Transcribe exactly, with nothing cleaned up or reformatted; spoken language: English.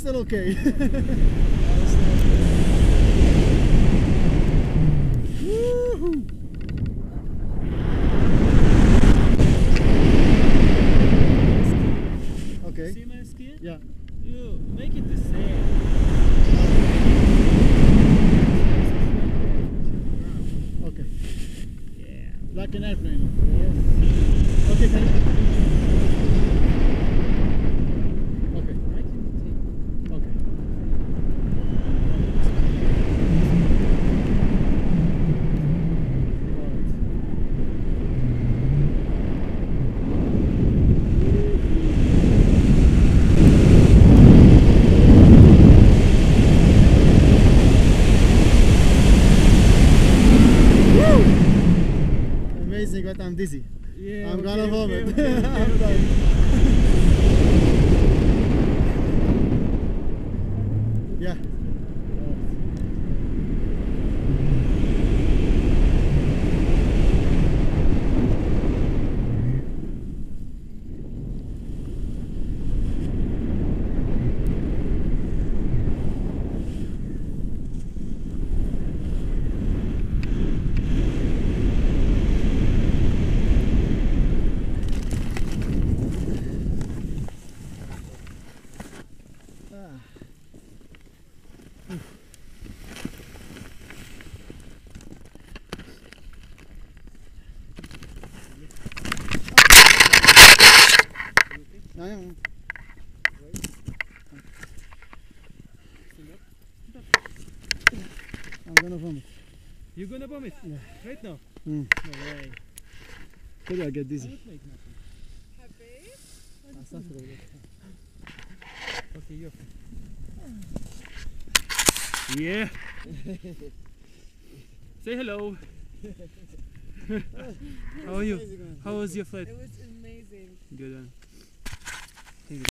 still okay. Okay. See my skin? Yeah. You make it the same. Okay. Yeah. Like an airplane. Yes. Okay. Can you... Okay. Okay. But I'm dizzy. Yeah, I'm okay, gonna vomit. Okay, okay, I'm okay. Yeah. I'm gonna vomit. You're gonna vomit? Yeah. Right now? Mm. No way. Maybe I get dizzy. I don't make nothing. Okay, you're fine. Yeah. Say hello. How are you? How was your flight? It was amazing. Good one.